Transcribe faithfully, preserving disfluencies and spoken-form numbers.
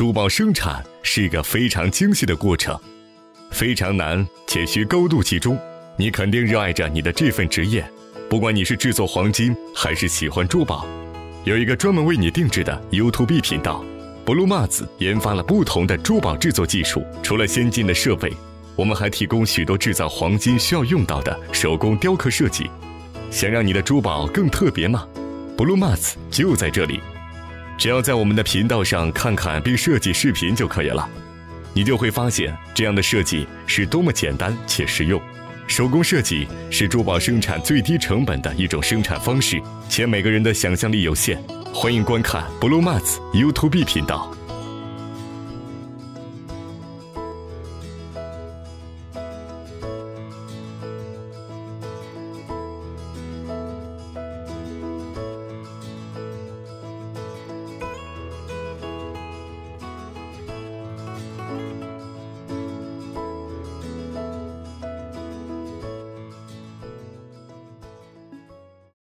珠宝生产是一个非常精细的过程，非常难且需高度集中。你肯定热爱着你的这份职业，不管你是制作黄金还是喜欢珠宝，有一个专门为你定制的 YouTube 频道。 Bulunmaz 研发了不同的珠宝制作技术，除了先进的设备，我们还提供许多制造黄金需要用到的手工雕刻设计。想让你的珠宝更特别吗 ？Bulunmaz 就在这里，只要在我们的频道上看看并设计视频就可以了，你就会发现这样的设计是多么简单且实用。手工设计是珠宝生产最低成本的一种生产方式，且每个人的想象力有限。 欢迎观看 Bulunmaz YouTube 频道。